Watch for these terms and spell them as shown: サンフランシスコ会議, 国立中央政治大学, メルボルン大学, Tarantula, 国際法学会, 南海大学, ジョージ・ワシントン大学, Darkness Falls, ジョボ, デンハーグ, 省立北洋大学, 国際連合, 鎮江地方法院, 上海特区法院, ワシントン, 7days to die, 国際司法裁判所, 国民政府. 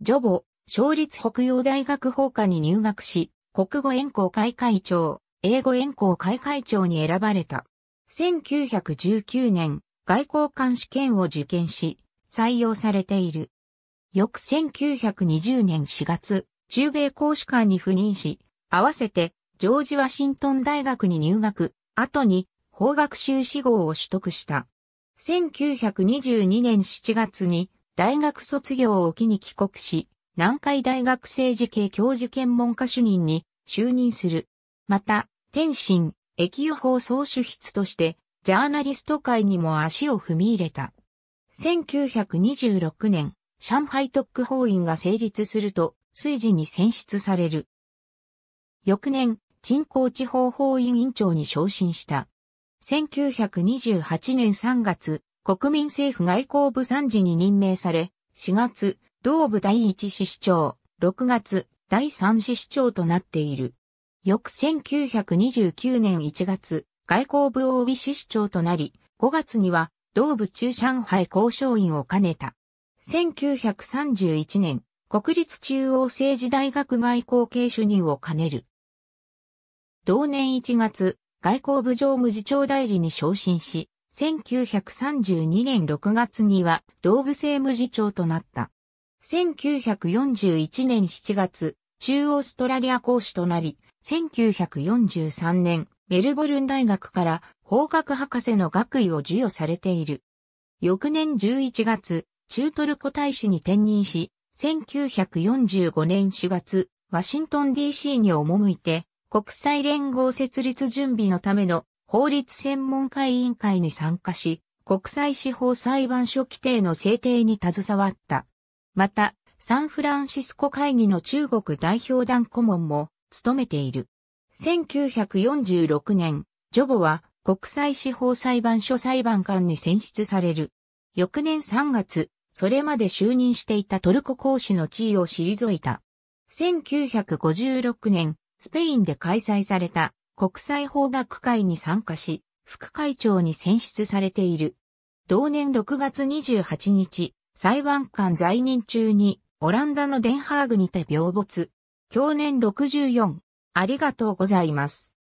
ジョボ、省立北洋大学法科に入学し、国語園校会会長、英語園校会会長に選ばれた。1919年、外交官試験を受験し、採用されている。翌1920年4月、中米公使館に赴任し、合わせて、ジョージ・ワシントン大学に入学、後に、法学修士号を取得した。1922年7月に、大学卒業を機に帰国し、南海大学政治系教授兼文科主任に就任する。また、天津、駅予報総主筆として、ジャーナリスト界にも足を踏み入れた。1926年、上海特区法院が成立すると、随時に選出される。翌年、鎮江地方法院院長に昇進した。1928年3月、国民政府外交部参事に任命され、4月、同部第一支支長、6月、第三支支長となっている。翌1929年1月、外交部 OB 支支長となり、5月には、同部駐上海交渉員を兼ねた。1931年、国立中央政治大学外交系主任を兼ねる。同年1月、外交部常務次長代理に昇進し、1932年6月には同部政務次長となった。1941年7月、駐オーストラリア公使となり、1943年、メルボルン大学から法学博士の学位を授与されている。翌年11月、駐トルコ大使に転任し、1945年4月、ワシントン DC に赴いて、国際連合設立準備のための法律専門家委員会に参加し、国際司法裁判所規定の制定に携わった。また、サンフランシスコ会議の中国代表団顧問も務めている。1946年、ジョボは国際司法裁判所裁判官に選出される。翌年3月、それまで就任していたトルコ公使の地位を退いた。1956年、スペインで開催された国際法学会に参加し、副会長に選出されている。同年6月28日、裁判官在任中にオランダのデンハーグにて病没。享年64。ありがとうございます。